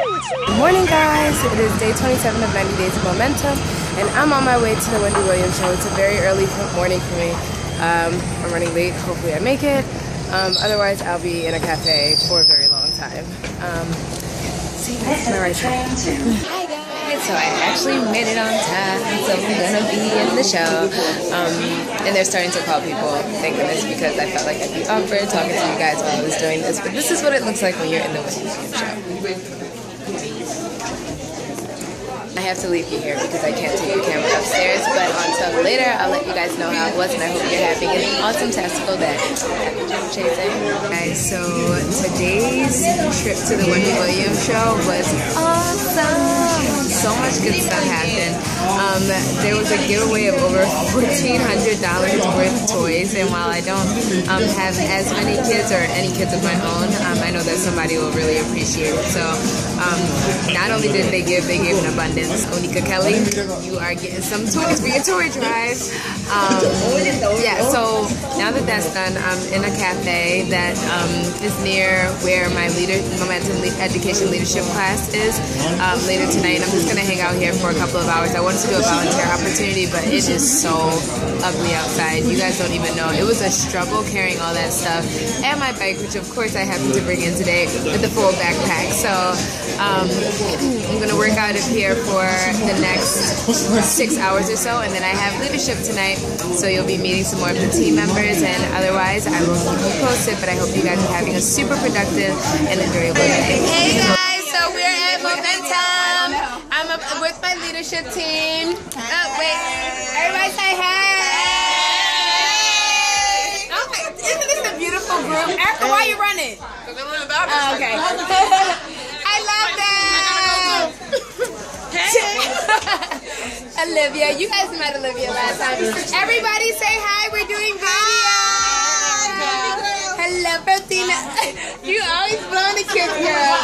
Good morning, guys. It is day 27 of 90 Days of Momentum, and I'm on my way to the Wendy Williams Show. It's a very early morning for me. I'm running late. Hopefully I make it. Otherwise, I'll be in a cafe for a very long time. See you guys on the right train. Hi, guys. So I actually made it on time, so I'm going to be in the show. And they're starting to call people, thank goodness, because I felt like I'd be awkward talking to you guys while I was doing this. But this is what it looks like when you're in the Wendy Williams Show. I have to leave you here because I can't take your camera upstairs, but on some later, I'll let you guys know how it was, and I hope you're having an awesome testicle day. Guys, so today's trip to the Wendy Williams Show was awesome. So much good stuff happened. There was a giveaway of over $1,400 worth of toys, and while I don't have as many kids or any kids of my own, I know that somebody will really appreciate it. So not only did they gave an abundance. Onika Kelly, you are getting some toys for your toy drive. Yeah, so now that that's done, I'm in a cafe that is near where my Momentum Education leadership class is later tonight. I'm just going to hang out here for a couple of hours. I wanted to do a volunteer opportunity, but it is so ugly outside. You guys don't even know. It was a struggle carrying all that stuff and my bike, which of course I happened to bring in today with the full backpack. So I'm going to work out up here for the next 6 hours or so, and then I have leadership tonight, so you'll be meeting some more of the team members, and otherwise I will keep you posted, but I hope you guys are having a super productive and enjoyable day. Hey guys, so we're at Momentum. I'm up with my leadership team. Oh wait, everybody say hey! Oh my, isn't this a beautiful group? Erica, why are you running? Because I'm in the bathroom. Oh, okay. I love them! Olivia, you guys met Olivia last time. Everybody say hi, we're doing video. Hello, Bertina. You always blowing the kiss, girl.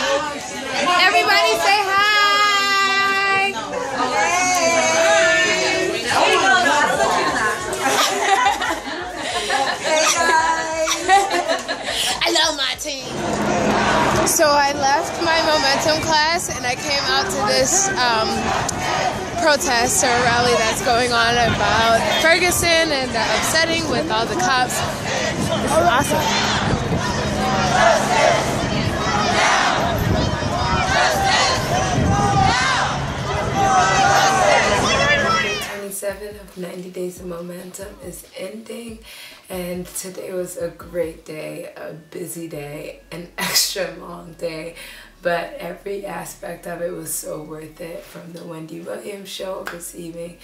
Everybody say hi. Hey. I love my team. So I left my Momentum class and I came out to this protest or rally that's going on about Ferguson and the upsetting with all the cops. It's awesome. Of 90 Days of Momentum is ending, and today was a great day, a busy day, an extra long day, but every aspect of it was so worth it, from the Wendy Williams Show, receiving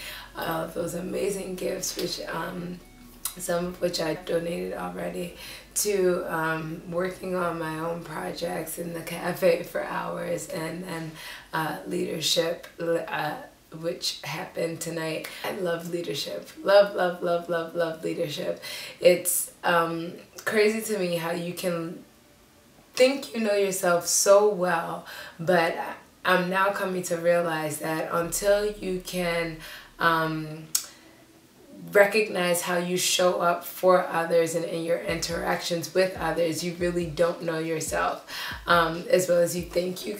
those amazing gifts, which some of which I donated already, to working on my own projects in the cafe for hours, and then leadership, which happened tonight. I love leadership. Love, love, love, love, love leadership. It's crazy to me how you can think you know yourself so well, but I'm now coming to realize that until you can recognize how you show up for others and in your interactions with others, you really don't know yourself as well as you think you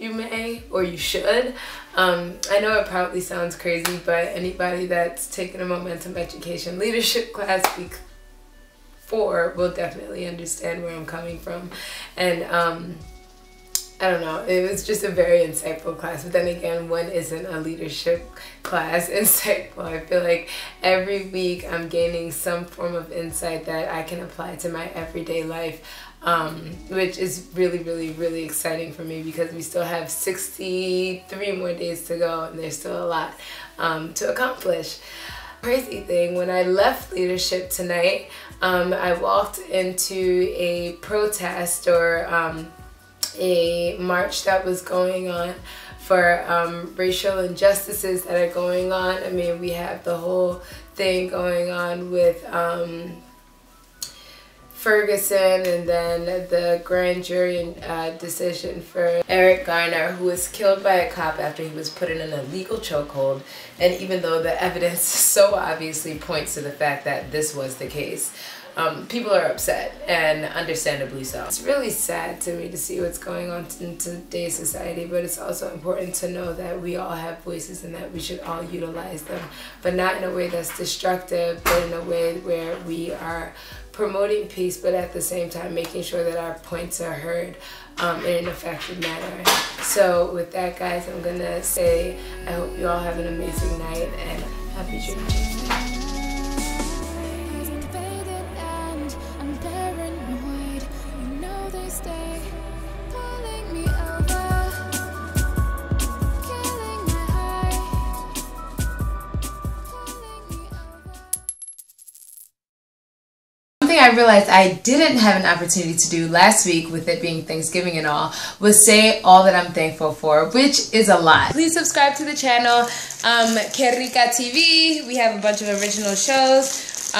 may or you should. I know it probably sounds crazy, but anybody that's taken a Momentum Education leadership class before will definitely understand where I'm coming from. And I don't know, it was just a very insightful class, but then again, when isn't a leadership class insightful? I feel like every week I'm gaining some form of insight that I can apply to my everyday life, which is really, really, really exciting for me, because we still have 63 more days to go, and there's still a lot to accomplish. Crazy thing, when I left leadership tonight, I walked into a protest or a march that was going on for racial injustices that are going on. I mean, we have the whole thing going on with Ferguson, and then the grand jury decision for Eric Garner, who was killed by a cop after he was put in an illegal chokehold, and even though the evidence so obviously points to the fact that this was the case. people are upset, and understandably so. It's really sad to me to see what's going on in today's society, but it's also important to know that we all have voices and that we should all utilize them, but not in a way that's destructive, but in a way where we are promoting peace, but at the same time making sure that our points are heard in an effective manner. So with that, guys, I'm gonna say I hope you all have an amazing night and happy dreams. I realized I didn't have an opportunity to do last week, with it being Thanksgiving and all, was say all that I'm thankful for, which is a lot. Please subscribe to the channel, Que Rica TV. We have a bunch of original shows.